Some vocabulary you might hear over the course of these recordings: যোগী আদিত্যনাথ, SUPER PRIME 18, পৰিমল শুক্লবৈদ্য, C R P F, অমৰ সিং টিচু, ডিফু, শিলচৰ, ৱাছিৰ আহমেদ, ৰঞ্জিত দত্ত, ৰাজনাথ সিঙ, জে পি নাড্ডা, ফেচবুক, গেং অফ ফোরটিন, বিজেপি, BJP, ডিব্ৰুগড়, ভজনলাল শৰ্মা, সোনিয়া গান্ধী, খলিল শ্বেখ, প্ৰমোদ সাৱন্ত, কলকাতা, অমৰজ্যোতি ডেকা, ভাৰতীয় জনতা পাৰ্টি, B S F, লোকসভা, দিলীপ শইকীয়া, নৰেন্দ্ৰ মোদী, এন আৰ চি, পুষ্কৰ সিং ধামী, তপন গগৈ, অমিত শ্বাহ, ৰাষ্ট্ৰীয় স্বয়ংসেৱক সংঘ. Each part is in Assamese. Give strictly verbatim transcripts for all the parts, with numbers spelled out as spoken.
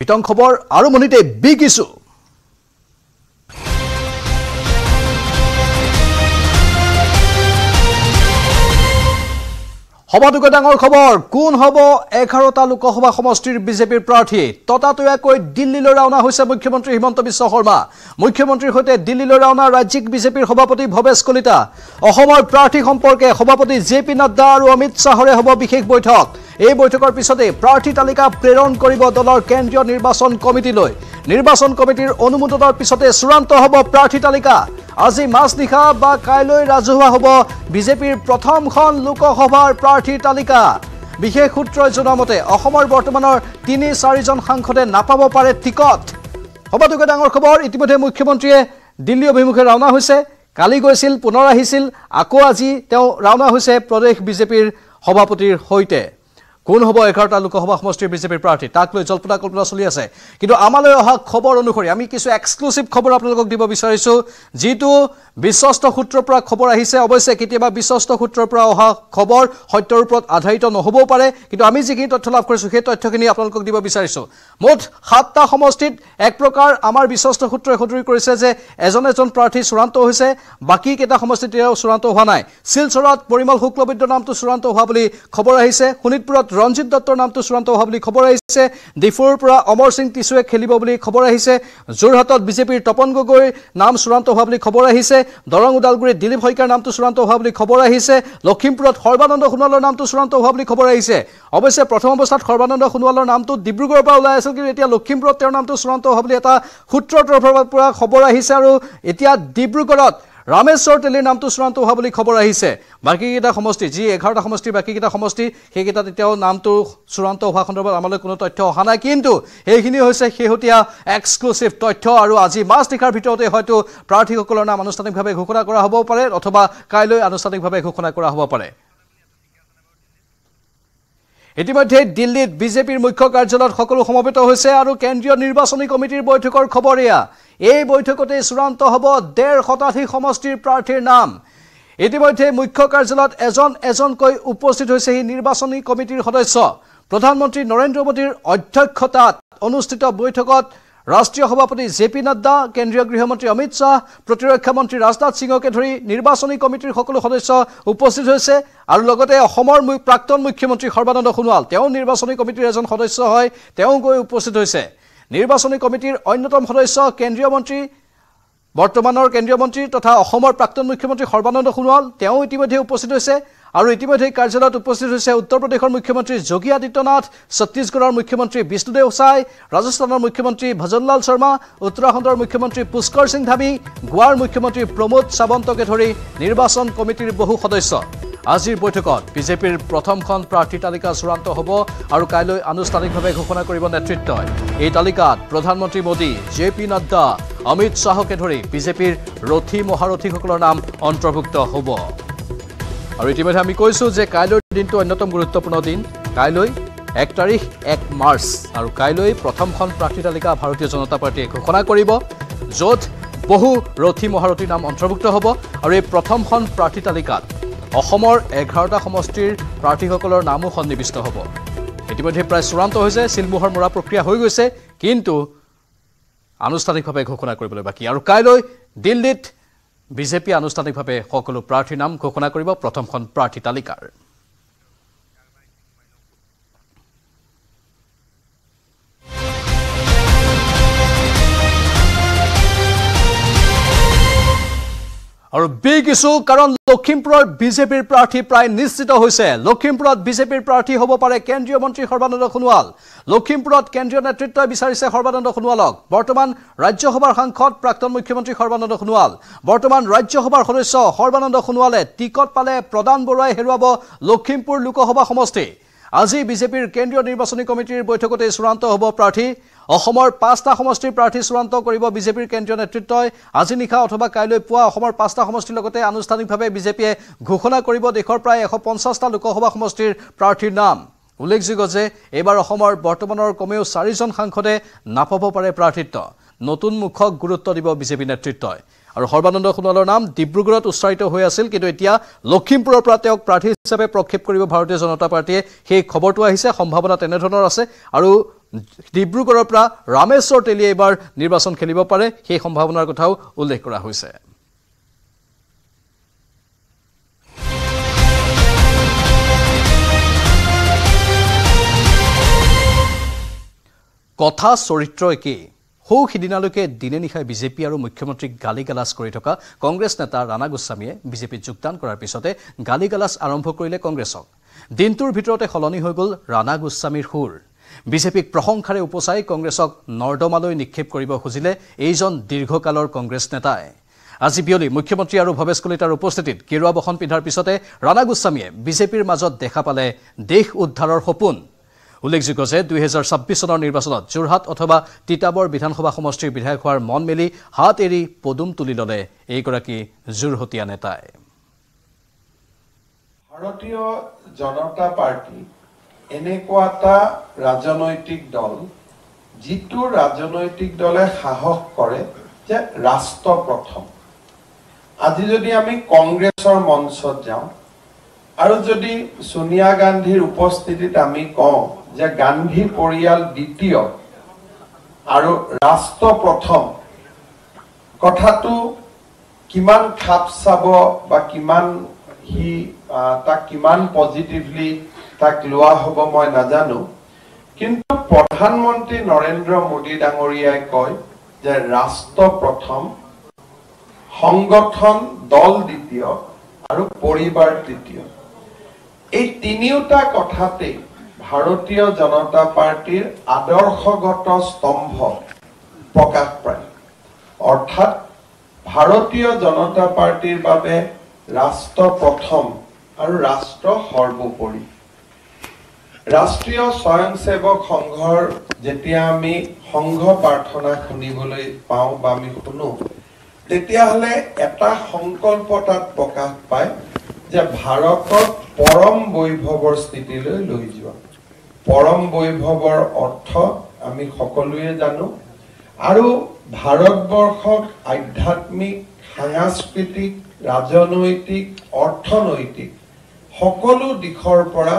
বিতং খবৰ আৰম্ভণিতে বিগ ইস্যু। সবাতোকৈ ডাঙৰ খবৰ, কোন হব এঘাৰটা লোকসভা সমষ্টিৰ বিজেপিৰ প্ৰাৰ্থী? ততাতৈয়াকৈ দিল্লীলৈ ৰাওনা হৈছে মুখ্যমন্ত্ৰী হিমন্ত বিশ্ব শৰ্মা। মুখ্যমন্ত্ৰীৰ সৈতে দিল্লীলৈ ৰাওনা ৰাজ্যিক বিজেপিৰ সভাপতি ভৱেশ কলিতা। অসমৰ প্ৰাৰ্থী সম্পৰ্কে সভাপতি জে পি নাড্ডা আৰু অমিত শ্বাহৰে হ'ব বিশেষ বৈঠক। এই বৈঠকৰ পিছতে প্ৰাৰ্থী তালিকা প্ৰেৰণ কৰিব দলৰ কেন্দ্ৰীয় নিৰ্বাচন কমিটিলৈ। নিৰ্বাচন কমিটিৰ অনুমোদনৰ পিছতে চূড়ান্ত হ'ব প্ৰাৰ্থী তালিকা। আজি মাজনিশা বা কাইলৈ ৰাজহুৱা হ'ব বিজেপিৰ প্ৰথমখন লোকসভাৰ প্ৰাৰ্থীৰ তালিকা। বিশেষ সূত্ৰই জনোৱা মতে অসমৰ বৰ্তমানৰ তিনি চাৰিজন সাংসদে নাপাব পাৰে টিকট। সবাতোকৈ ডাঙৰ খবৰ, ইতিমধ্যে মুখ্যমন্ত্ৰীয়ে দিল্লী অভিমুখে ৰাওনা হৈছে। কালি গৈছিল, পুনৰ আহিছিল, আকৌ আজি তেওঁ ৰাওনা হৈছে প্ৰদেশ বিজেপিৰ সভাপতিৰ সৈতে। কোন হব এঘাৰটা লোকসভা সমষ্টিৰ বিজেপিৰ প্ৰাৰ্থী তাক লৈ জল্পনা কল্পনা চলি আছে, কিন্তু আমালৈ অহা খবৰ অনুসৰি আমি কিছু এক্সক্লুচিভ খবৰ আপোনালোকক দিব বিচাৰিছোঁ, যিটো বিশ্বস্ত সূত্ৰৰ পৰা খবৰ আহিছে। অৱশ্যে কেতিয়াবা বিশ্বস্ত সূত্ৰৰ পৰা অহা খবৰ সত্যৰ ওপৰত আধাৰিত নহ'বও পাৰে, কিন্তু আমি যিখিনি তথ্য লাভ কৰিছোঁ সেই তথ্যখিনি আপোনালোকক দিব বিচাৰিছোঁ। মুঠ সাতটা সমষ্টিত এক প্ৰকাৰ আমাৰ বিশ্বস্ত সূত্ৰই সদৰি কৰিছে যে এজন এজন প্ৰাৰ্থী চূড়ান্ত হৈছে, বাকী কেইটা সমষ্টিত চূড়ান্ত হোৱা নাই। শিলচৰত পৰিমল শুক্লবৈদ্যৰ নামটো চূড়ান্ত হোৱা বুলি খবৰ আহিছে, শোণিতপুৰত ৰঞ্জিত দত্তৰ নামটো চূড়ান্ত হোৱা বুলি খবৰ আহিছে, ডিফুৰ পৰা অমৰ সিং টিচুৱে খেলিব বুলি খবৰ আহিছে, যোৰহাটত বিজেপিৰ তপন গগৈৰ নাম চূড়ান্ত হোৱা বুলি খবৰ আহিছে, দৰং ওদালগুৰিত দিলীপ শইকীয়াৰ নামটো চূড়ান্ত হোৱা বুলি খবৰ আহিছে, লখিমপুৰত সৰ্বানন্দ সোণোৱালৰ নামটো চূড়ান্ত হোৱা বুলি খবৰ আহিছে। অৱশ্যে প্ৰথম অৱস্থাত সৰ্বানন্দ সোণোৱালৰ নামটো ডিব্ৰুগড়ৰ পৰা ওলাই আছিল, কিন্তু এতিয়া লখিমপুৰত তেওঁৰ নামটো চূড়ান্ত হোৱা বুলি এটা সূত্ৰৰ তৰফৰ পৰা খবৰ আহিছে, আৰু এতিয়া ডিব্ৰুগড়ত ৰামেশ্বৰ তেলীৰ নামটো চূড়ান্ত হোৱা বুলি খবৰ আহিছে। বাকীকেইটা সমষ্টি, যি এঘাৰটা সমষ্টিৰ বাকীকেইটা সমষ্টি, সেইকেইটাত এতিয়াও নামটো চূড়ান্ত হোৱা সন্দৰ্ভত আমালৈ কোনো তথ্য অহা নাই, কিন্তু সেইখিনি হৈছে শেহতীয়া এক্সক্লুচিভ তথ্য। আৰু আজি মাজনিশাৰ ভিতৰতে হয়তো প্ৰাৰ্থীসকলৰ নাম আনুষ্ঠানিকভাৱে ঘোষণা কৰা হ'ব পাৰে, অথবা কাইলৈ আনুষ্ঠানিকভাৱে ঘোষণা কৰা হ'ব পাৰে। ইতিমধ্যে দিল্লীত বিজেপিৰ মুখ্য কাৰ্যালয়ত সকলো সমবেত হৈছে, আৰু কেন্দ্ৰীয় নিৰ্বাচনী কমিটিৰ বৈঠকৰ খবৰ এয়া। এই বৈঠকতে চূড়ান্ত হ'ব ডেৰ শতাধিক সমষ্টিৰ প্ৰাৰ্থীৰ নাম। ইতিমধ্যে মুখ্য কাৰ্যালয়ত এজন এজনকৈ উপস্থিত হৈছেহি নিৰ্বাচনী কমিটিৰ সদস্য। প্ৰধানমন্ত্ৰী নৰেন্দ্ৰ মোদীৰ অধ্যক্ষতাত অনুষ্ঠিত বৈঠকত ৰাষ্ট্ৰীয় সভাপতি জে পি নাড্ডা, কেন্দ্ৰীয় গৃহমন্ত্ৰী অমিত শ্বাহ, প্ৰতিৰক্ষা মন্ত্ৰী ৰাজনাথ সিঙকে ধৰি নিৰ্বাচনী কমিটিৰ সকলো সদস্য উপস্থিত হৈছে, আৰু লগতে অসমৰ প্ৰাক্তন মুখ্যমন্ত্ৰী সৰ্বানন্দ সোণোৱাল, তেওঁ নিৰ্বাচনী কমিটিৰ এজন সদস্য হয়, তেওঁ গৈ উপস্থিত হৈছে। নিৰ্বাচনী কমিটিৰ অন্যতম সদস্য কেন্দ্ৰীয় মন্ত্ৰী, বৰ্তমানৰ কেন্দ্ৰীয় মন্ত্ৰী তথা অসমৰ প্ৰাক্তন মুখ্যমন্ত্ৰী সৰ্বানন্দ সোণোৱাল, তেওঁ ইতিমধ্যে উপস্থিত হৈছে। আৰু ইতিমধ্যে কাৰ্যালয়ত উপস্থিত হৈছে উত্তৰ প্ৰদেশৰ মুখ্যমন্ত্ৰী যোগী আদিত্যনাথ, ছত্তীশগড়ৰ মুখ্যমন্ত্ৰী বিষ্ণুদেৱ ছাই, ৰাজস্থানৰ মুখ্যমন্ত্ৰী ভজনলাল শৰ্মা, উত্তৰাখণ্ডৰ মুখ্যমন্ত্ৰী পুষ্কৰ সিং ধামী, গোৱাৰ মুখ্যমন্ত্ৰী প্ৰমোদ সাৱন্তকে ধৰি নিৰ্বাচন কমিটিৰ বহু সদস্য। আজিৰ বৈঠকত বিজেপিৰ প্ৰথমখন প্ৰাৰ্থী তালিকা চূড়ান্ত হ'ব, আৰু কাইলৈ আনুষ্ঠানিকভাৱে ঘোষণা কৰিব নেতৃত্বই। এই তালিকাত প্ৰধানমন্ত্ৰী মোদী, জে পি নাড্ডা, অমিত শ্বাহকে ধৰি বিজেপিৰ ৰথী মহাৰথীসকলৰ নাম অন্তৰ্ভুক্ত হ'ব। আৰু ইতিমধ্যে আমি কৈছোঁ যে কাইলৈৰ দিনটো অন্যতম গুৰুত্বপূৰ্ণ দিন। কাইলৈ এক তাৰিখ এক মাৰ্চ, আৰু কাইলৈ প্ৰথমখন প্ৰাৰ্থী তালিকা ভাৰতীয় জনতা পাৰ্টীয়ে ঘোষণা কৰিব, য'ত বহু ৰথী মহাৰথীৰ নাম অন্তৰ্ভুক্ত হ'ব। আৰু এই প্ৰথমখন প্ৰাৰ্থী তালিকাত অসমৰ এঘাৰটা সমষ্টিৰ প্ৰাৰ্থীসকলৰ নামো সন্নিৱিষ্ট হ'ব। ইতিমধ্যে প্ৰায় চূড়ান্ত হৈছে, চিলমোহৰ মৰা প্ৰক্ৰিয়া হৈ গৈছে, কিন্তু আনুষ্ঠানিকভাৱে ঘোষণা কৰিবলৈ বাকী। আৰু কাইলৈ দিল্লীত বিজেপি আনুষ্ঠানিকভাৱে সকলো প্ৰাৰ্থীৰ নাম ঘোষণা কৰিব প্ৰথমখন প্ৰাৰ্থী তালিকাৰ। আৰু বিগ ইছ্যু, কাৰণ লখিমপুৰৰ বিজেপিৰ প্ৰাৰ্থী প্ৰায় নিশ্চিত হৈছে। লখিমপুৰত বিজেপিৰ প্ৰাৰ্থী হ'ব পাৰে কেন্দ্ৰীয় মন্ত্ৰী সৰ্বানন্দ সোণোৱাল। লখিমপুৰত কেন্দ্ৰীয় নেতৃত্বই বিচাৰিছে সৰ্বানন্দ সোণোৱালক। বৰ্তমান ৰাজ্যসভাৰ সাংসদ প্ৰাক্তন মুখ্যমন্ত্ৰী সৰ্বানন্দ সোণোৱাল, বৰ্তমান ৰাজ্যসভাৰ সদস্য সৰ্বানন্দ সোণোৱালে টিকট পালে প্ৰদান বৰুৱাই হেৰুৱাব লখিমপুৰ লোকসভা সমষ্টি। আজি বিজেপিৰ কেন্দ্ৰীয় নিৰ্বাচনী কমিটিৰ বৈঠকতেই চূড়ান্ত হ'ব প্ৰাৰ্থী। অসমৰ পাঁচটা সমষ্টিৰ প্ৰাৰ্থী চূড়ান্ত কৰিব বিজেপিৰ কেন্দ্ৰীয় নেতৃত্বই। আজি নিশা অথবা কাইলৈ পুৱা অসমৰ পাঁচটা সমষ্টিৰ লগতে আনুষ্ঠানিকভাৱে বিজেপিয়ে ঘোষণা কৰিব দেশৰ প্ৰায় এশ পঞ্চাছটা লোকসভা সমষ্টিৰ প্ৰাৰ্থীৰ নাম। উল্লেখযোগ্য যে এইবাৰ অসমৰ বৰ্তমানৰ কমেও চাৰিজন সাংসদে নাপাব পাৰে প্ৰাৰ্থিত্ব। নতুন মুখক গুৰুত্ব দিব বিজেপি নেতৃত্বই। আৰু সৰ্বানন্দ সোণোৱালৰ নাম ডিব্ৰুগড়ত উচ্চাৰিত হৈ আছিল, কিন্তু এতিয়া লখিমপুৰৰ পৰা তেওঁক প্ৰাৰ্থী হিচাপে প্ৰক্ষেপ কৰিব ভাৰতীয় জনতা পাৰ্টীয়ে। সেই খবৰটো আহিছে, সম্ভাৱনা তেনেধৰণৰ আছে। আৰু ডিব্ৰুগড়ৰ পৰা ৰামেশ্বৰ তেলীয়ে এবাৰ নিৰ্বাচন খেলিব পাৰে সেই সম্ভাৱনাৰ কথাও উল্লেখ কৰা হৈছে। কথা চৰিত্ৰ একেই, সৌ সিদিনালৈকে দিনে নিশাই বিজেপি আৰু মুখ্যমন্ত্ৰীক গালি গালাজ কৰি থকা কংগ্ৰেছ নেতা ৰাণা গোস্বামীয়ে বিজেপিত যোগদান কৰাৰ পিছতে গালি গালাজ আৰম্ভ কৰিলে কংগ্ৰেছক। দিনটোৰ ভিতৰতে সলনি হৈ গ'ল ৰাণা গোস্বামীৰ সুৰ। বিজেপিক প্ৰশংসাৰে উপচাই কংগ্ৰেছক নৰ্দমালৈ নিক্ষেপ কৰিব খুজিলে এইজন দীৰ্ঘকালৰ কংগ্ৰেছ নেতাই। আজি বিয়লি মুখ্যমন্ত্ৰী আৰু ভৱেশ কলিতাৰ উপস্থিতিত গেৰুৱা বসন পিন্ধাৰ পিছতে ৰাণা গোস্বামীয়ে বিজেপিৰ মাজত দেখা পালে দেশ উদ্ধাৰৰ সপোন। উল্লেখযোগ্য যে দুহেজাৰ ছাব্বিছ চনৰ নিৰ্বাচনত যোৰহাট অথবা তিতাবৰ বিধানসভা সমষ্টিৰ বিধায়ক হোৱাৰ মন মেলি হাত এৰি পদুম তুলি ল'লে এইগৰাকী যোৰহতীয়া নেতাই। ভাৰতীয় জনতা পাৰ্টি এনেকুৱা এটা ৰাজনৈতিক দল, যিটো ৰাজনৈতিক দলে সাহস কৰে যে ৰাষ্ট্ৰ প্ৰথম। আজি যদি আমি কংগ্ৰেছৰ মঞ্চত যাওঁ আৰু যদি সোনিয়া গান্ধীৰ উপস্থিতিত আমি কওঁ যে গান্ধী পৰিয়াল দ্বিতীয় আৰু ৰাষ্ট্ৰ প্ৰথম, কথাটো কিমান খাপ চাব বা কিমান সি তাক কিমান পজিটিভলি তাক লোৱা হ'ব মই নাজানো। কিন্তু প্ৰধানমন্ত্ৰী নৰেন্দ্ৰ মোদী ডাঙৰীয়াই কয় যে ৰাষ্ট্ৰ প্ৰথম, সংগঠন দল দ্বিতীয় আৰু পৰিবাৰ তৃতীয়। এই তিনিওটা কথাতে ভাৰতীয় জনতা পাৰ্টিৰ আদৰ্শগত স্তম্ভ প্ৰকাশ পায়। অৰ্থাৎ ভাৰতীয় জনতা পাৰ্টিৰ বাবে ৰাষ্ট্ৰ প্ৰথম আৰু ৰাষ্ট্ৰ সৰ্বোপৰি। ৰাষ্ট্ৰীয় স্বয়ংসেৱক সংঘৰ যেতিয়া আমি সংঘ প্ৰাৰ্থনা শুনিবলৈ পাওঁ বা আমি শুনো, তেতিয়াহ'লে এটা সংকল্প তাত প্ৰকাশ পায় যে ভাৰতক পৰম বৈভৱৰ স্থিতিলৈ লৈ যোৱা। পৰম বৈভৱৰ অৰ্থ আমি সকলোৱে জানো, আৰু ভাৰতবৰ্ষক আধ্যাত্মিক, সাংস্কৃতিক, ৰাজনৈতিক, অৰ্থনৈতিক সকলো দিশৰ পৰা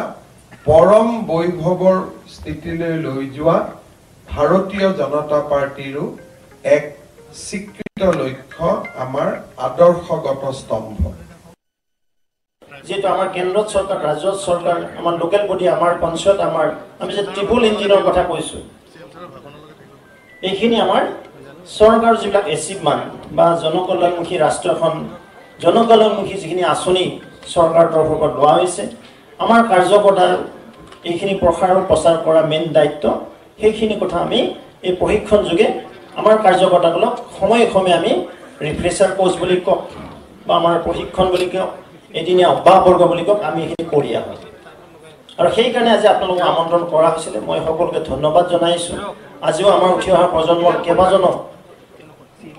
পৰম বৈভৱৰ স্থিতিলৈ লৈ যোৱা ভাৰতীয় জনতা পাৰ্টিৰো এক স্বীকৃত লক্ষ্য, আমাৰ আদৰ্শগত স্তম্ভ। যেহেতু আমার কেন্দ্র সরকার, রাজ্য সরকার, আমার লোকাল বডি, আমার পঞ্চায়েত, আমার আমি যে ট্রিপল ইঞ্জিনের কথা কইছো, এইখিনি আমার সরকার যেটা এচিভমেন্ট বা জনকল্যাণমুখী রাষ্ট্রখন জনকল্যাণমুখী যিখিনি আঁচনি সরকার তরফর লওয়া হয়েছে, আমার কার্যকতার এইখিনি প্রসার ও প্রচার করা মেইন দায়িত্ব। সেইখিনি কথা আমি এই প্রশিক্ষণ যোগে আমার কার্যকতাগুলোক সময়ে সময়ে আমি রিফ্রেশার কোর্স বলি কওক বা আমার প্রশিক্ষণ বলি কওক, এদিনীয়া অভ্যাসবৰ্গ বুলি কওক, আমি এইখিনি কৰি আহোঁ। আৰু সেইকাৰণে আজি আপোনালোকক আমন্ত্ৰণ কৰা হৈছিলে। মই সকলোকে ধন্যবাদ জনাইছোঁ। আজিও আমাৰ উঠি অহা প্ৰজন্মৰ কেইবাজনো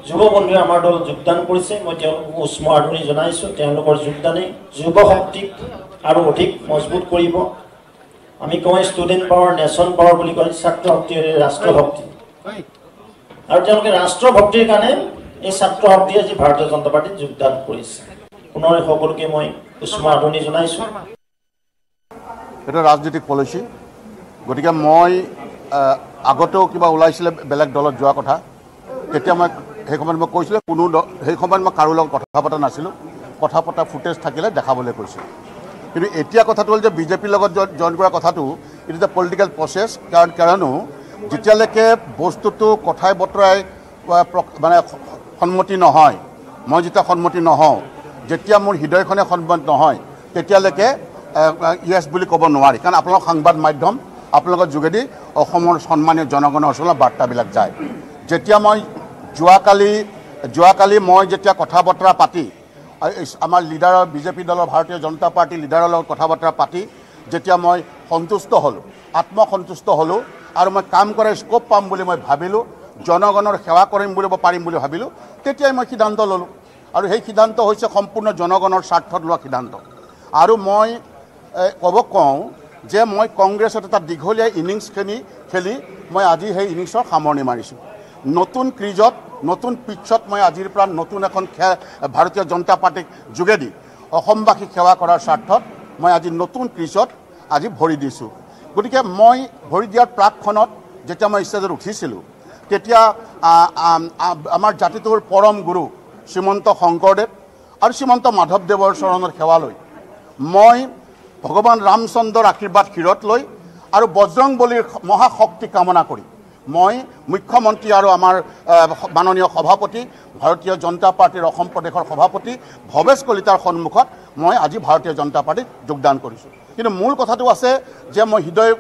যুৱ বন্ধুৱে আমাৰ দল যোগদান কৰিছে। মই তেওঁলোকক উষ্ম আদৰণি জনাইছোঁ। তেওঁলোকৰ যোগদানে যুৱ শক্তিক আৰু অধিক মজবুত কৰিব। আমি কওঁ ষ্টুডেণ্ট পাৱাৰ, নেশ্যন পাৱাৰ বুলি কয়, ছাত্ৰ শক্তি ৰাষ্ট্ৰ শক্তি। আৰু তেওঁলোকে ৰাষ্ট্ৰ শক্তিৰ কাৰণে এই ছাত্ৰ শক্তিয়ে আজি ভাৰতীয় জনতা পাৰ্টিত যোগদান কৰিছে। পুনৰায় সকলকে মই উষ্ম আদৰণি জনাইছোঁ। এটা ৰাজনৈতিক পলিচি, গতিকে মই আগতেও কিবা ওলাইছিলে বেলেগ দলত যোৱা কথা, তেতিয়া মই সেই সময়ত মই কৈছিলোঁ কোনো সেই সময়ত মই কাৰো লগত কথা পতা নাছিলোঁ। কথা পতা ফুটেজ থাকিলে দেখাবলৈ কৈছিলোঁ। কিন্তু এতিয়া কথাটো হ'ল যে বিজেপিৰ লগত জইন কৰা কথাটো এইটো এটা পলিটিকেল প্ৰচেছ। কাৰণ কাৰণো যেতিয়ালৈকে বস্তুটো কথাই বতৰাই মানে সন্মতি নহয়, মই যেতিয়া সন্মতি নহওঁ, যেতিয়া মোৰ হৃদয়খনে সন্মত নহয়, তেতিয়ালৈকে ইয়েছ বুলি ক'ব নোৱাৰি। কাৰণ আপোনালোক সংবাদ মাধ্যম, আপোনালোকৰ যোগেদি অসমৰ সন্মানীয় জনগণৰ ওচৰলৈ বাৰ্তাবিলাক যায়। যেতিয়া মই যোৱাকালি যোৱাকালি মই যেতিয়া কথা বতৰা পাতি আমাৰ লিডাৰৰ, বিজেপি দলৰ, ভাৰতীয় জনতা পাৰ্টিৰ লিডাৰৰ লগত কথা বতৰা পাতি যেতিয়া মই সন্তুষ্ট হ'লোঁ, আত্মসন্তুষ্ট হ'লোঁ আৰু মই কাম কৰাৰ স্কোপ পাম বুলি মই ভাবিলোঁ, জনগণৰ সেৱা কৰিম বুলি পাৰিম বুলি ভাবিলোঁ, তেতিয়াই মই সিদ্ধান্ত ল'লোঁ। আৰু সেই সিদ্ধান্ত হৈছে সম্পূৰ্ণ জনগণৰ স্বাৰ্থত লোৱা সিদ্ধান্ত। আৰু মই ক'ব কওঁ যে মই কংগ্ৰেছত এটা দীঘলীয়া ইনিংছ খেলি খেলি মই আজি সেই ইনিংছৰ সামৰণি মাৰিছোঁ। নতুন ক্ৰিজত, নতুন পিছত মই আজিৰ পৰা নতুন এখন খে ভাৰতীয় জনতা পাৰ্টিক যোগেদি অসমবাসীক সেৱা কৰাৰ স্বাৰ্থত মই আজি নতুন ক্ৰিজত আজি ভৰি দিছোঁ। গতিকে মই ভৰি দিয়াৰ প্ৰাকখনত যেতিয়া মই ষ্টেজত উঠিছিলোঁ তেতিয়া আমাৰ জাতিটোৰ পৰম গুৰু শ্ৰীমন্ত শংকৰদেৱ আৰু শ্ৰীমন্ত মাধৱদেৱৰ চৰণৰ সেৱালৈ মই ভগৱান ৰামচন্দ্ৰৰ আশীৰ্বাদ শিৰত লৈ আৰু বজৰং বলিৰ মহাশক্তি কামনা কৰি মই মুখ্যমন্ত্ৰী আৰু আমাৰ মাননীয় সভাপতি ভাৰতীয় জনতা পাৰ্টীৰ অসম প্ৰদেশৰ সভাপতি ভৱেশ কলিতাৰ সন্মুখত মই আজি ভাৰতীয় জনতা পাৰ্টীত যোগদান কৰিছোঁ। কিন্তু মূল কথাটো আছে যে মই হৃদয়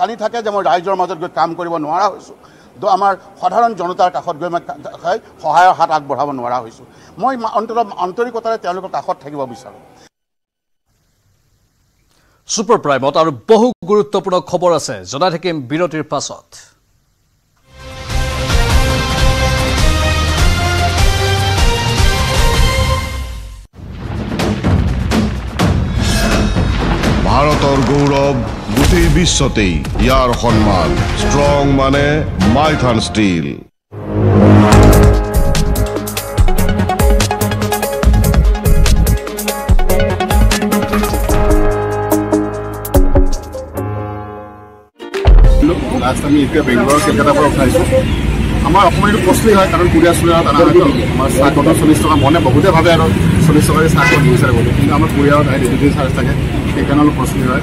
কালি থাকে যে মই ৰাইজৰ মাজত গৈ কাম কৰিব নোৱাৰা হৈছোঁ, আমাৰ সাধাৰণ জনতাৰ কাষত গৈ মই সহায়ৰ হাত আগবঢ়াব নোৱাৰা হৈছোঁ। মই অন্তত আন্তৰিকতাৰে তেওঁলোকৰ কাষত থাকিব বিচাৰোঁ। ছুপাৰ প্ৰাইমত আৰু বহু গুৰুত্বপূৰ্ণ খবৰ আছে, জনাই থাকিম বিৰতিৰ পাছত। ভাৰতৰ গৌৰৱ গোটেই বিশ্বতেই ইয়াৰ সন্মান। ষ্ট্ৰং মানে মাইথান ষ্টীল। লাষ্ট আমি এতিয়া বেংগলৰ কেলকাতাৰ পৰা উঠাইছোঁ। আমাৰ অকণমান এইটো কষ্টলি হয়, কাৰণ কোৰিয়াৰ চুৰিয়াৰত অনা হয়। আমাৰ চাহকত চল্লিছ টকা মনে বহুতে ভাবে আৰু চল্লিছ টকাৰে চাহকত বিচাৰে গ'লোঁ, কিন্তু আমাৰ কোৰিয়াৰত আহি ডেলিভাৰী চাৰ্জ থাকে, সেইকাৰণে অলপ কষ্টলি হয়।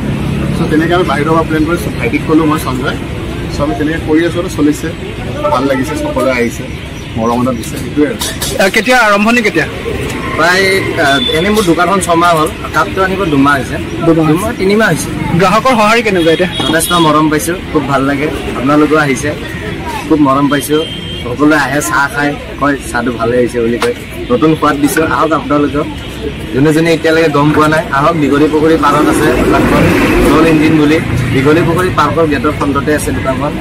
চ' তেনেকৈ আমি বাহিৰৰ পৰা প্লেন কৰিছোঁ, ভাইটিক ক'লোঁ মই সঞ্জয়, চ' আমি তেনেকৈ কৰি আছোঁ আৰু চলিছে, ভাল লাগিছে, সকলোৱে আহিছে, মৰমত দিছে, সেইটোৱে আৰু। কেতিয়া আৰম্ভণি কেতিয়া? প্ৰায় এনেই মোৰ দোকানখন ছমাহ হ'ল, কাপটো আনিব দুমাহ হৈছে, দুমাহ তিনিমাহ হৈছে। গ্ৰাহকৰ সঁহাৰি কেনেকুৱা এতিয়া? যথেষ্ট মৰম পাইছোঁ, খুব ভাল লাগে। আপোনালোকো আহিছে, খুব মৰম পাইছোঁ, সকলোৱে আহে চাহ খায়, কয় চাহটো ভালে আহিছে বুলি কয়। নতুন সোৱাদ দিছোঁ, আহক আপোনালোকক। যোনে যোনে এতিয়ালৈকে গম পোৱা নাই আহক, দীঘলী পুখুৰী পাৰ্কত আছে দোকানখন, ৰল ইঞ্জিন বুলি। দীঘলী পুখুৰী পাৰ্কৰ গেটৰ ফ্ৰণ্টতে আছে দোকানখন,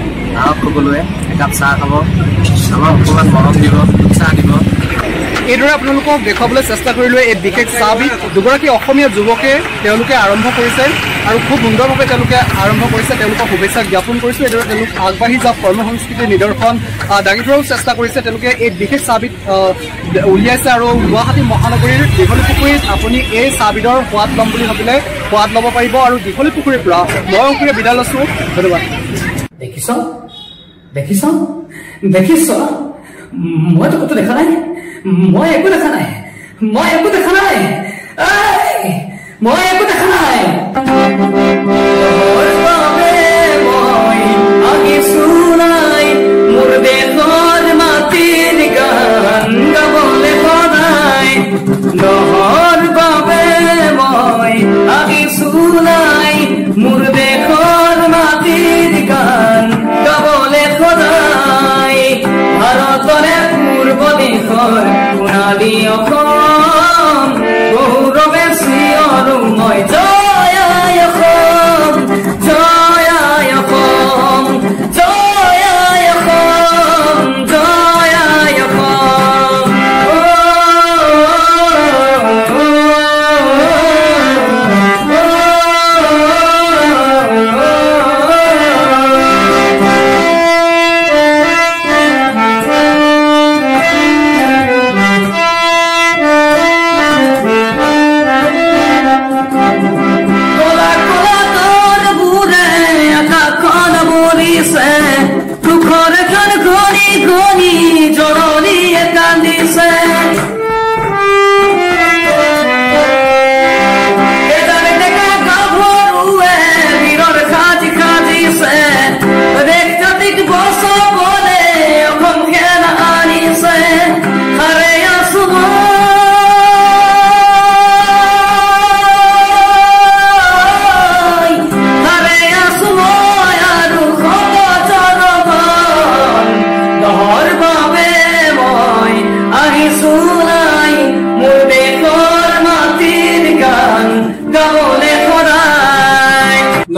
আহক সকলোৱে একাপ চাহ খাব, আমাক অকণমান মৰম দিব, উৎসাহ দিব। এইদৰে আপোনালোকক দেখুৱাবলৈ চেষ্টা কৰিলোঁ এই বিশেষ চাহবিধ দুগৰাকী অসমীয়া যুৱকে তেওঁলোকে আৰম্ভ কৰিছে আৰু খুব সুন্দৰভাৱে তেওঁলোকে আৰম্ভ কৰিছে, তেওঁলোকক শুভেচ্ছা জ্ঞাপন কৰিছোঁ। এইদৰে তেওঁলোক আগবাঢ়ি যাওক, কৰ্মসংস্কৃতিৰ নিদৰ্শন দাঙি ধৰাৰো চেষ্টা কৰিছে, তেওঁলোকে এই বিশেষ চাহবিধ উলিয়াইছে। আৰু গুৱাহাটী মহানগৰীৰ দীঘলী পুখুৰীত আপুনি এই চাহবিধৰ সোৱাদ ল'ম বুলি ভাবিলে সোৱাদ ল'ব পাৰিব। আৰু দীঘলী পুখুৰীৰ পৰা মই অংকুৰে বিদায় লৈছোঁ, ধন্যবাদ। দেখিছ দেখিছ দেখিছ মইতো ক'তো দেখা নাই, মই একো দেখা নাই, মই একো দেখা নাই, মই একো দেখা নাই।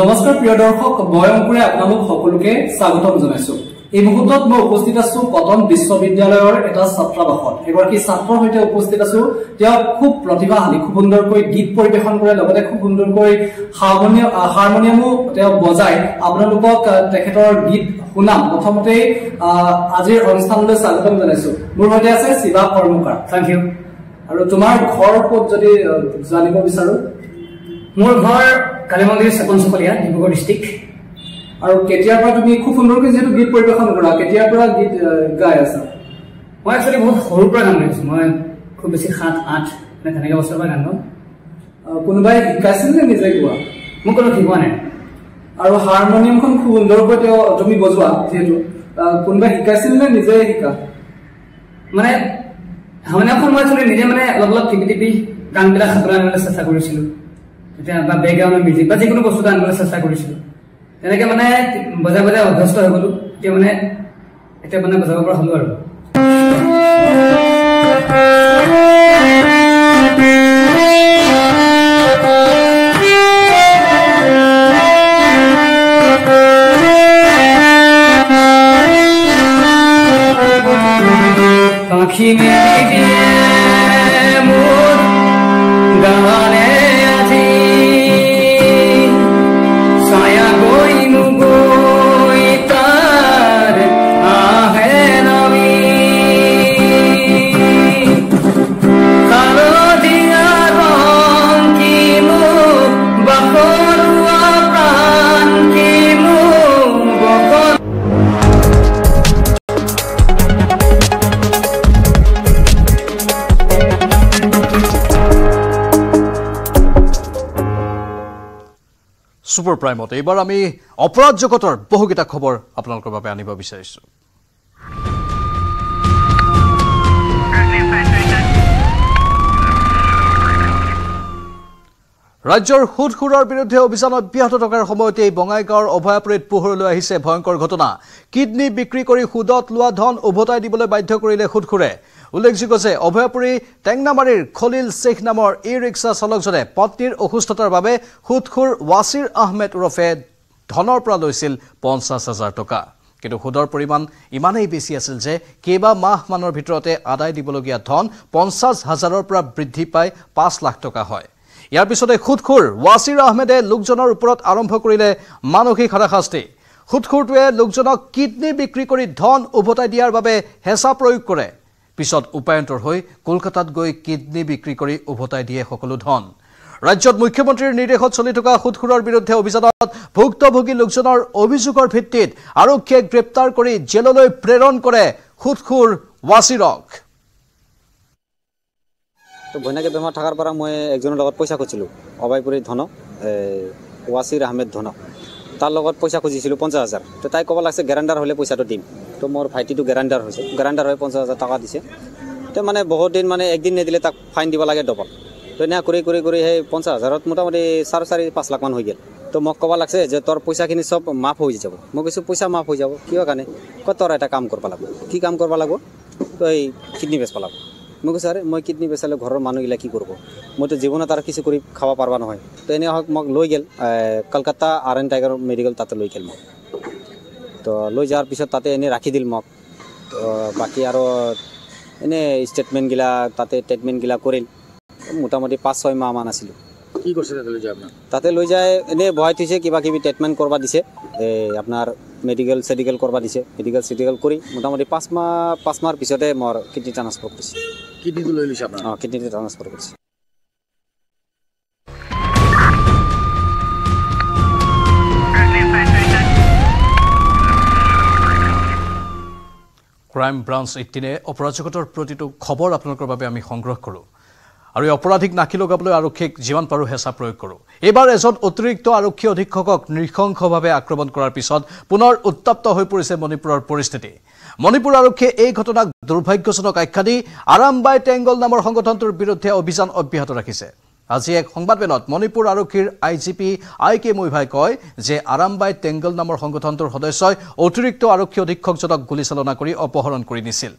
নমস্কাৰ প্ৰিয় দৰ্শক, মই অংকুৰে আপোনালোক সকলোকে স্বাগতম জনাইছো। এই মুহূৰ্তত মই উপস্থিত আছো কটন বিশ্ববিদ্যালয়ৰ এটা ছাত্ৰাবাসত। এগৰাকী ছাত্ৰৰ সৈতে উপস্থিত আছো, তেওঁ খুব প্ৰতিভাশালী, খুব সুন্দৰকৈ গীত পৰিৱেশন কৰে, লগতে খুব সুন্দৰকৈ হাৰমনিয়াম হাৰমনিয়ামো তেওঁ বজায়। আপোনালোকক তেখেতৰ গীত শুনাম। প্ৰথমতেই আজিৰ অনুষ্ঠানলৈ স্বাগতম জনাইছো। মোৰ সৈতে আছে শিৱা কৰ্মকাৰ। Thank U. আৰু তোমাৰ ঘৰ ক'ত যদি জানিব বিচাৰো? মোৰ ঘৰ কালী মন্দিৰ চেপন চুকলীয়া, ডিব্ৰুগড় ডিষ্ট্ৰিক্ট। আৰ কেতিয়াৰ পৰা তুমি খুব সুন্দৰকৈ যেটো গীত পৰিবেশন কৰা, কেতিয়াৰ পৰা গীত গাই আছা? মই একচুয়ালি বহুত সৰুৰ পৰা গান গাইছো, মই খুব বেছি সাত আঠ তেনেকৈ বছৰৰ পৰা গান গাওঁ। কোনোবাই শিকাইছিল নে নিজে গোৱা? মোক কোনো শিকোৱা নাই। আৰু হাৰমনিয়ামখন খুব সুন্দৰকৈ তুমি বজোৱা, যিহেতু কোনোবাই শিকাইছিল নে নিজে শিকা? মানে হাৰমনিয়ামখন মই একচুয়ালি নিজে মানে অলপ অলপ টিপি টিপি গানবিলাক হাতত আনিবলৈ চেষ্টা কৰিছিলোঁ, তেতিয়া বা বেকগ্ৰাউণ্ডৰ মিউজিক বা যিকোনো বস্তুটো আনিবলৈ চেষ্টা কৰিছিলোঁ। তেনেকে মানে বজাই বজাই অভ্যস্ত হৈ গ'লো, এতিয়া মানে এতিয়া মানে বজাব পৰা হ'লো আৰু। পাখি মেলি দিয়ে মোৰ গানে আজি ছায়া গৈ নুগৈ তাৰ আহে নমি হালধীয়া ৰং কি মোক বসৰুৱা প্ৰাণ কি মোক বসৰুৱা। ছুপাৰ প্ৰাইমত এইবাৰ আমি অপৰাধ জগতৰ বহুকেইটা খবৰ আপোনালোকৰ বাবে আনিব বিচাৰিছোঁ। ৰাজ্যৰ সুদ সুৰাৰ বিৰুদ্ধে অভিযান অব্যাহত থকাৰ সময়তে বঙাইগাঁৱৰ অভয়াপুৰীত পোহৰলৈ আহিছে ভয়ংকৰ ঘটনা। কিডনী বিক্ৰী কৰি সুদত লোৱা ধন উভতাই দিবলৈ বাধ্য কৰিলে সুদখোৰে। উল্লেখযোগ্য যে অভয়াপুৰী টেংনামাৰীৰ খলিল শ্বেখ নামৰ ই ৰিক্সা চালকজনে পত্নীৰ অসুস্থতাৰ বাবে সুদখোৰ ৱাছিৰ আহমেদ ওৰফে ধনৰ পৰা লৈছিল পঞ্চাছ হাজাৰ টকা। কিন্তু সুদৰ পৰিমাণ ইমানেই বেছি আছিল যে কেইবা মাহমানৰ ভিতৰতে আদায় দিবলগীয়া ধন পঞ্চাছ হাজাৰৰ পৰা বৃদ্ধি পাই পাঁচ লাখ টকা হয়। ইয়াৰ পিছতে সুদখোৰ ৱাছিৰ আহমেদে লোকজনৰ ওপৰত আৰম্ভ কৰিলে মানসিক হাৰাশাস্তি। সুদখোৰটোৱে লোকজনক কিডনী বিক্ৰী কৰি ধন উভতাই দিয়াৰ বাবে হেঁচা প্ৰয়োগ কৰে। পিছত উপায়ন্তৰ হৈ কলকাতাত গৈ কিডনী বিক্ৰী কৰি উভতাই দিয়ে সকলো ধন। ৰাজ্যত মুখ্যমন্ত্ৰীৰ নিৰ্দেশত চলি থকা সুদখোৰৰ বিৰুদ্ধে অভিযানত ভুক্তভোগী লোকজনৰ অভিযোগৰ ভিত্তিত আৰক্ষীয়ে গ্ৰেপ্তাৰ কৰি জেললৈ প্ৰেৰণ কৰে সুদখোৰ ৱাছিৰক। তো ভৈনাকে বেমাৰ থাকাৰ পৰা মই একজনৰ লগত পইচা খুজিছিলোঁ, অবাইপুৰী ধন ৱাছিৰ আহমেদ ধন, তাৰ লগত পইচা খুজিছিলোঁ পঞ্চাছ হাজাৰ। তো তাই ক'ব লাগিছে গেৰাণ্ডাৰ হ'লে পইচাটো দিম। তো মোৰ ভাইটিটো গেৰাণ্ডাৰ হৈছে, গেৰাণ্ডাৰ হৈ পঞ্চাছ হাজাৰ টকা দিছে। তো মানে বহুত দিন মানে একদিন নিদিলে তাক ফাইন দিব লাগে ডবল। তো এনেকৈ কৰি কৰি কৰি সেই পঞ্চাছ হাজাৰত মোটামুটি চাৰে চাৰি পাঁচ লাখমান হৈ গ'ল। তো মোক ক'ব লাগিছে যে তোৰ পইচাখিনি চব মাফ হৈ যাব। মই কৈছোঁ পইচা মাফ হৈ যাব কিয় কাৰণে? কয় তোৰ এটা কাম কৰিব লাগিব। কি কাম কৰিব লাগিব? তো এই কিডনী বেচিব লাগিব। মই কৈছোঁ আৰে মই কিডনী বেচালে ঘৰৰ মানুহগিলা কি কৰিব, মইতো জীৱনত আৰু কিছু কৰি খাব পাৰবা নহয়। তো এনেই হওক মোক লৈ গ'ল কলকাতা R N Tagore medical, তাতে লৈ গ'ল মোক। তো লৈ যোৱাৰ পিছত তাতে এনেই ৰাখি দিল মোক। তো বাকী আৰু এনেই ষ্টেটমেণ্টগিলা তাতে ট্ৰিটমেণ্টগিলা কৰিল। মোটামুটি পাঁচ ছয় মাহমান আছিলোঁ। কি কৰিছে তাতে লৈ যায় আপোনাৰ? তাতে লৈ যায় এনেই বহাই থৈছে, কিবা কিবি ট্ৰিটমেণ্ট কৰিব দিছে, এই আপোনাৰ মেডিকেল চেডিকেল কৰিব দিছে। মেডিকেল চেডিকেল কৰি মোটামুটি পাঁচ মাহ পাঁচ মাহৰ পিছতে মোৰ কিডনী ট্ৰান্সফাৰ কৰিছে। কিডনীটো লৈ লৈছে আপোনাৰ? অঁ, কিডনীটো ট্ৰান্সফাৰ কৰিছে। ক্ৰাইম ব্ৰাঞ্চ এইটিনে অপৰাধ জগতৰ প্ৰতিটো খবৰ আপোনালোকৰ বাবে আমি সংগ্ৰহ কৰোঁ আৰু এই অপৰাধীক নাকি লগাবলৈ আৰক্ষীক যিমান পাৰোঁ হেঁচা প্ৰয়োগ কৰোঁ। এইবাৰ এজন অতিৰিক্ত আৰক্ষী অধীক্ষকক নৃশংসভাৱে আক্ৰমণ কৰাৰ পিছত পুনৰ উত্তপ্ত হৈ পৰিছে মণিপুৰৰ পৰিস্থিতি। মণিপুৰ আৰক্ষীয়ে এই ঘটনাক দুৰ্ভাগ্যজনক আখ্যা দি আৰামবাই টেংগল নামৰ সংগঠনটোৰ বিৰুদ্ধে অভিযান অব্যাহত ৰাখিছে। আজি এক সংবাদমেলত মণিপুৰ আৰক্ষীৰ I G P I K মৈভাই কয় যে আৰামবাই টেংগল নামৰ সংগঠনটোৰ সদস্যই অতিৰিক্ত আৰক্ষী অধীক্ষকজনক গুলীচালনা কৰি অপহৰণ কৰি নিছিল।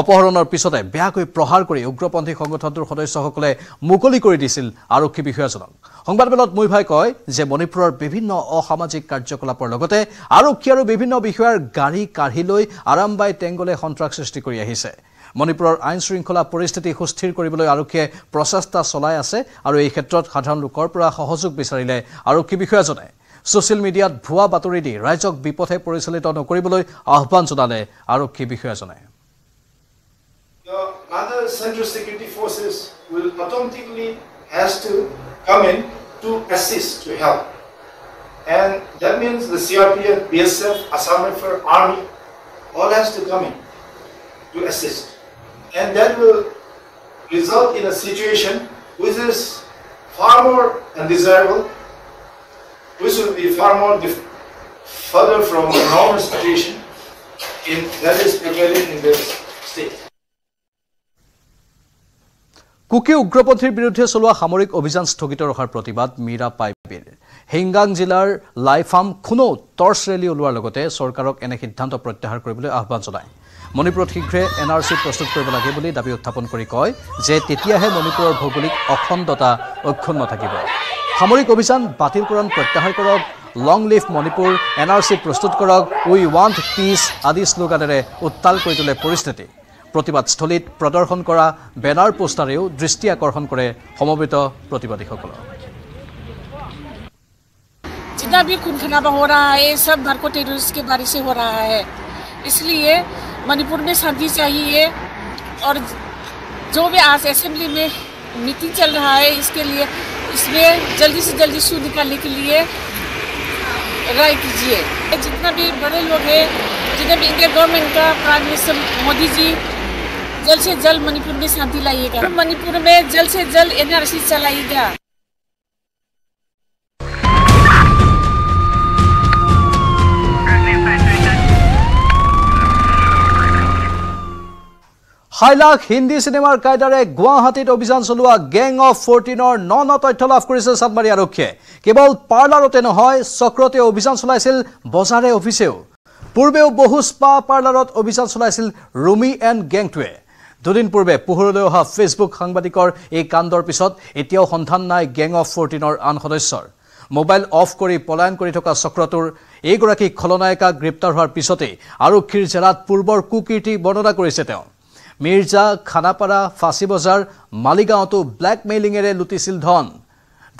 অপহৰণৰ পিছতে বেয়াকৈ প্ৰহাৰ কৰি উগ্ৰপন্থী সংগঠনটোৰ সদস্যসকলে মুকলি কৰি দিছিল আৰক্ষী বিষয়াজনক। সংবাদমেলত মৈভাই কয় যে মণিপুৰৰ বিভিন্ন অসামাজিক কাৰ্যকলাপৰ লগতে আৰক্ষী আৰু বিভিন্ন বিষয়াৰ গাড়ী কাঢ়ি লৈ আৰামবাই টেংগলে সন্ত্ৰাস সৃষ্টি কৰি আহিছে। মণিপুৰৰ আইন শৃংখলা পৰিস্থিতি সুস্থিৰ কৰিবলৈ আৰক্ষীয়ে প্ৰচেষ্টা চলাই আছে আৰু এই ক্ষেত্ৰত সাধাৰণ লোকৰ পৰা সহযোগ বিচাৰিলে আৰক্ষী বিষয়াজনে ছ'চিয়েল মিডিয়াত ভুৱা বাতৰি দি ৰাইজক বিপথে পৰিচালিত নকৰিবলৈ আহ্বান জনালে আৰক্ষী বিষয়াজনে। The other central security forces will automatically has to come in to assist, to help. And that means the C R P F, B S F, Assam Rifle, Army, all has to come in to assist. And that will result in a situation which is far more undesirable, which will be far more further from the normal situation in, that is prevailing in this state. Kuki উগ্রপন্থীর বিরুদ্ধে চলোৱা সামৰিক অভিযান স্থগিত ৰখাৰ প্ৰতিবাদ মীৰা পাইপেৰ হেংগাং জিলাৰ লাইফাম খুনো টৰ্চ ৰেলী ওলোৱাৰ লগতে চৰকাৰক এনে সিদ্ধান্ত প্ৰত্যাহাৰ কৰিবলৈ আহ্বান জনায়। মণিপুৰত শীঘ্ৰে এন আৰ চি প্ৰস্তুত কৰিব লাগে বুলি দাবী উত্থাপন কৰি কয় যে তেতিয়াহে মণিপুৰৰ ভৌগোলিক অখণ্ডতা অক্ষুণ্ণ থাকিব। সামৰিক অভিযান বাতিলকৰণ প্ৰত্যাহাৰ কৰক, long live Manipur, এন আৰ চি প্ৰস্তুত কৰক, উই ৱান্ট পিচ আদি শ্লোগানেৰে উত্তাল কৰি তোলে পৰিস্থিতি। প্রতিবাদস্থলীত প্রদর্শন করা ব্যানার পোস্টারেও দৃষ্টি আকর্ষণ করে সমবেত প্রতিবাদীসকল। जितना भी खून खराबा हो रहा है सब नार्को टेररिस्ट के बारे से हो रहा है, इसलिए मणिपुर में शांति चाहिए। और जो भी आज असेंबली में मीटिंग चल रहा है इसके लिए इसमें जल्दी से जल्दी सुध निकालने के लिए राय कीजिए। जितना भी बड़े लोग हैं, जितना भी इंडिया गवर्नमेंट का प्राइम मिनिस्टर मोदी जी, जल्द से जल्द मणिपुर में शांति लाइएगा। मणिपुर में जल्द से जल्द एनआरसी चलाइएगा। হাইলাক হিন্দি সিনেমার কায়দারে গুৱাহাটীত অভিযান চলোৱা গেং অফ ফোৰটিনৰ ন ন তথ্য লাভ কৰিছে চান্দমাৰী আৰক্ষীয়ে। কেৱল পাৰ্লাৰতে নহয় চক্ৰতে অভিযান চলাইছিল বজাৰে অফিচেও। পূৰ্বেও বহু স্পা পাৰ্লাৰত অভিযান চলাইছিল ৰুমি এণ্ড গেংটোৱে। দুদিন পূৰ্বে পোহৰলৈ অহা ফেচবুক সাংবাদিকৰ এই কাণ্ডৰ পিছত এতিয়াও সন্ধান নাই গেং অফ ফোৰটিনৰ আন সদস্যৰ। মোবাইল অফ কৰি পলায়ন কৰি থকা চক্ৰটোৰ এইগৰাকী খলনায়িকা গ্ৰেপ্তাৰ হোৱাৰ পিছতেই আৰক্ষীৰ জেৰাত পূৰ্বৰ কুকীৰ্তি বৰ্ণনা কৰিছে তেওঁ। মিৰ্জা, খানাপাৰা, ফাঁচী বজাৰ, মালিগাঁৱতো ব্লেকমেইলিঙেৰে লুটিছিল ধন।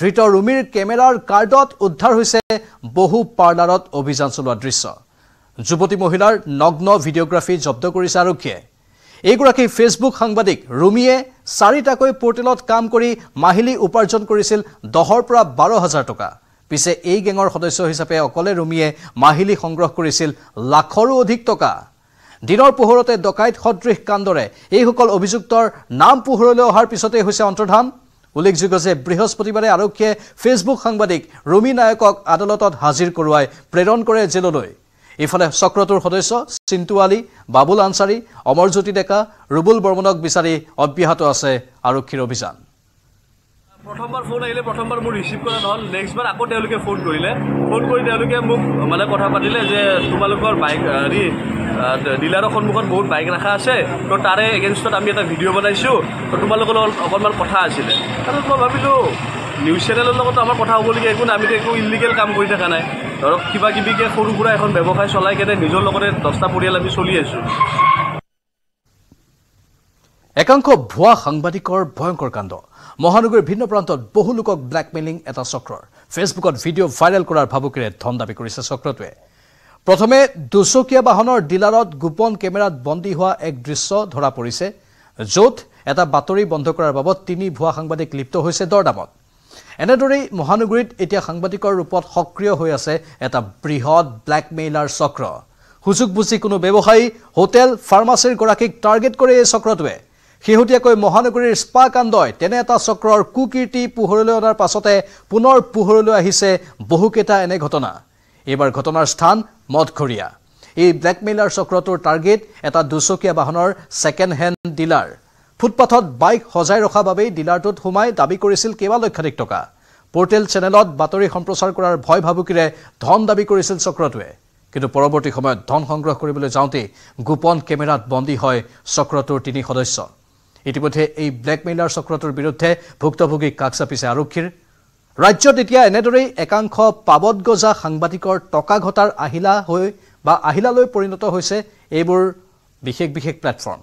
ধৃত ৰুমিৰ কেমেৰাৰ কাৰ্ডত উদ্ধাৰ হৈছে বহু পাৰ্লাৰত অভিযান চলোৱা দৃশ্য। যুৱতী মহিলাৰ নগ্ন ভিডিঅ'গ্ৰাফি জব্দ কৰিছে আৰক্ষীয়ে। এইগৰাকী ফেচবুক সাংবাদিক ৰুমিয়ে চাৰিটাকৈ পৰ্টেলত কাম কৰি মাহিলী উপাৰ্জন কৰিছিল দহৰ পৰা বাৰ হাজাৰ টকা। পিছে এই গেঙৰ সদস্য হিচাপে অকলে ৰুমিয়ে মাহিলী সংগ্ৰহ কৰিছিল লাখৰো অধিক টকা। দিনৰ পোহৰতে ডকাইত সদৃশ কাণ্ডৰে এইসকল অভিযুক্তৰ নাম পোহৰলৈ অহাৰ পিছতেই হৈছে অন্তৰ্ধান। উল্লেখযোগ্য যে বৃহস্পতিবাৰে আৰক্ষীয়ে ফেচবুক সাংবাদিক ৰুমি নায়কক আদালতত হাজিৰ কৰোৱাই প্ৰেৰণ কৰে জেললৈ। ইফালে চক্ৰটোৰ সদস্য চিন্তু আলী, বাবুল আনচাৰী, অমৰজ্যোতি ডেকা, ৰুবুল বৰ্মনক বিচাৰি অব্যাহত আছে আৰক্ষীৰ অভিযান। প্ৰথমবাৰ ফোন আহিলে, প্ৰথমবাৰ মোৰ ৰিচিভ কৰা নহ'ল। নেক্সটবাৰ আকৌ তেওঁলোকে ফোন কৰিলে, ফোন কৰি তেওঁলোকে মোক মানে কথা পাতিলে যে তোমালোকৰ বাইক হেৰি ডিলাৰৰ সন্মুখত বহুত বাইক ৰখা আছে, তো তাৰে এগেইনষ্টত আমি এটা ভিডিঅ' বনাইছোঁ, তো তোমালোকৰ লগত অকণমান কথা আছিলে। তাৰপিছত মই ভাবিলোঁ নিউজ চেনেলৰ লগত আমাৰ কথা হ'বলগীয়া একো নাই, আমিতো একো ইলিগেল কাম কৰি থকা নাই। ধৰক কিবা কিবিকৈ সৰু সুৰা এখন ব্যৱসায় চলাই কেনে নিজৰ লগতে দহটা পৰিয়াল আমি চলি আছোঁ। একাংশ ভুৱা সাংবাদিকৰ ভয়ংকৰ কাণ্ড। মহানগৰীৰ ভিন্ন প্ৰান্তত বহু লোকক ব্লেকমেইলিং এটা চক্ৰৰ। ফেচবুকত ভিডিঅ' ভাইৰেল কৰাৰ ভাবুকিৰে ধন দাবী কৰিছে চক্ৰটোৱে। প্ৰথমে দুচকীয়া বাহনৰ ডিলাৰত গোপন কেমেৰাত বন্দী হোৱা এক দৃশ্য ধৰা পৰিছে, য'ত এটা বাতৰি বন্ধ কৰাৰ বাবদ তিনি ভুৱা সাংবাদিক লিপ্ত হৈছে দৰদামত। এনেদৰেই মহানগৰীত এতিয়া সাংবাদিকৰ ৰূপত সক্ৰিয় হৈ আছে এটা বৃহৎ ব্লেকমেইলাৰ চক্ৰ। সুযোগ বুজি কোনো ব্যৱসায়ী, হোটেল, ফাৰ্মাচীৰ গৰাকীক টাৰ্গেট কৰে এই চক্ৰটোৱে। শেহতীয়াকৈ মহানগৰীৰ স্পা কাণ্ডই তেনে এটা চক্ৰৰ কুকীৰ্তি পোহৰলৈ অনাৰ পাছতে পুনৰ পোহৰলৈ আহিছে বহুকেইটা এনে ঘটনা। এইবাৰ ঘটনাৰ স্থান মদঘৰীয়া। এই ব্লেকমেইলাৰ চক্ৰটোৰ টাৰ্গেট এটা দুচকীয়া বাহনৰ ছেকেণ্ড হেণ্ড ডিলাৰ। ফুটপাথত বাইক সজাই ৰখাৰ বাবেই ডিলাৰটোত সোমাই দাবী কৰিছিল কেইবা লক্ষাধিক টকা। পৰ্টেল চেনেলত বাতৰি সম্প্ৰচাৰ কৰাৰ ভয় ভাবুকিৰে ধন দাবী কৰিছিল চক্ৰটোৱে। কিন্তু পৰৱৰ্তী সময়ত ধন সংগ্ৰহ কৰিবলৈ যাওঁতেই গোপন কেমেৰাত বন্দী হয় চক্ৰটোৰ তিনি সদস্য। ইতিমধ্যে এই ব্লেকমেইলাৰ চক্ৰটোৰ বিৰুদ্ধে ভুক্তভোগী কাষ চাপিছে আৰক্ষীৰ। ৰাজ্যত এতিয়া এনেদৰেই একাংশ পাবত গজা সাংবাদিকৰ টকা ঘটাৰ আহিলা হৈ বা আহিলালৈ পৰিণত হৈছে এইবোৰ বিশেষ বিশেষ প্লেটফৰ্ম।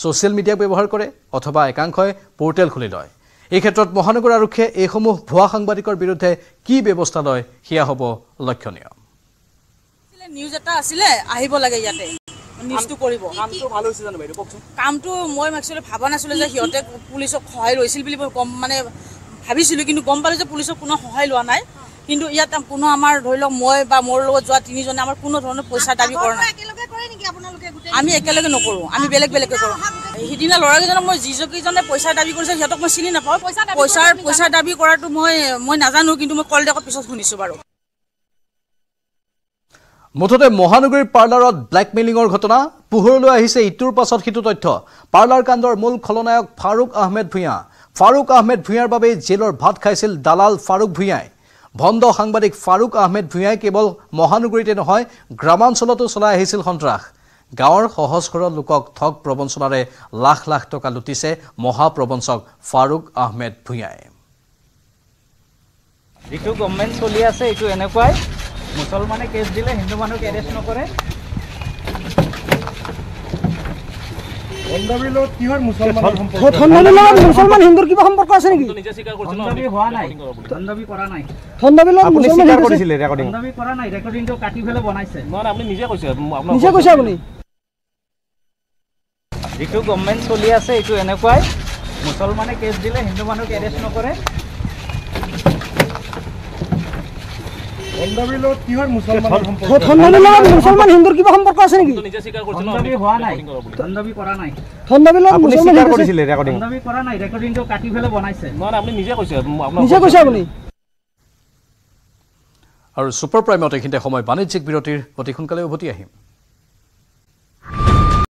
ছ'চিয়েল মিডিয়াক ব্যৱহাৰ কৰে অথবা একাংশই পৰ্টেল খুলি লয়। এই ক্ষেত্ৰত মহানগৰ আৰক্ষীয়ে এইসমূহ ভুৱা সাংবাদিকৰ বিৰুদ্ধে কি ব্যৱস্থা লয় সেয়া হ'ব লক্ষণীয়। নিউজ এটা আছিলে আহিব লাগে ইয়াতে নিউজটো কৰিব। কামটো ভাল হৈছে জানো বাইদেউ কওকচোন? কামটো মই একচুৱেলি ভবা নাছিলোঁ যে সিহঁতে পুলিচক সহায় লৈছিল বুলি মই গম মানে ভাবিছিলোঁ, কিন্তু গম পালোঁ যে পুলিচক কোনো সহায় লোৱা নাই। কিন্তু ইয়াত কোনো আমাৰ ধৰি লওক মই বা মোৰ লগত যোৱা তিনিজনে আমাৰ কোনো ধৰণৰ পইচা দাবী কৰা নাই। আমি একেলগে নকৰোঁ, আমি বেলেগ বেলেগকৈ কৰোঁ। সিদিনা ল'ৰাকেইজনক মই যিজনকেইজনে পইচা দাবী কৰিছে সিহঁতক মই চিনি নাপাওঁ। পইচাৰ পইচা দাবী কৰাটো মই মই নাজানো, কিন্তু মই কল ডেকৰ পিছত শুনিছোঁ বাৰু। মুঠতে মহানগৰীৰ পাৰ্লাৰত ব্লেকমেইলিঙৰ ঘটনা পোহৰলৈ আহিছে, ইটোৰ পাছত সিটো তথ্য। পাৰ্লাৰ কাণ্ডৰ মূল খলনায়ক ফাৰুক আহমেদ ভূঞা। ফাৰুক আহমেদ ভূঞাৰ বাবে জেলৰ ভাত খাইছিল দালাল ফাৰুক ভূঞাই। ভণ্ড সাংবাদিক ফাৰুক আহমেদ ভূঞাই কেৱল মহানগৰীতে নহয় গ্ৰামাঞ্চলতো চলাই আহিছিল সন্ত্ৰাস। গাঁৱৰ সহজ সৰল লোকক ঠগ প্ৰবঞ্চনাৰে লাখ লাখ টকা লুটিছে মহাপ্ৰবঞ্চক ফাৰুক আহমেদ ভূঞাই। যিটো গভৰ্ণমেণ্ট চলি আছে এইটো এনেকুৱাই, মুছলমানে কেছ দিলে হিন্দু মানুহক এৰেষ্ট নকৰে। মুছলমান হিন্দুৰ কিবা সম্পৰ্ক আছে নেকি? যিটো গভৰ্ণমেণ্ট চলি আছে এইটো এনেকুৱাই, মুছলমানে কেছ দিলে হিন্দু মানুহক এৰেষ্ট নকৰে। মুছলমান হিন্দুৰ কিবা সম্পৰ্ক আছে নেকি? আৰু ছুপাৰ প্ৰাইমত এইখিনিতে সময়, বাণিজ্যিক বিৰতিৰ অতি সোনকালে উভতি আহিম।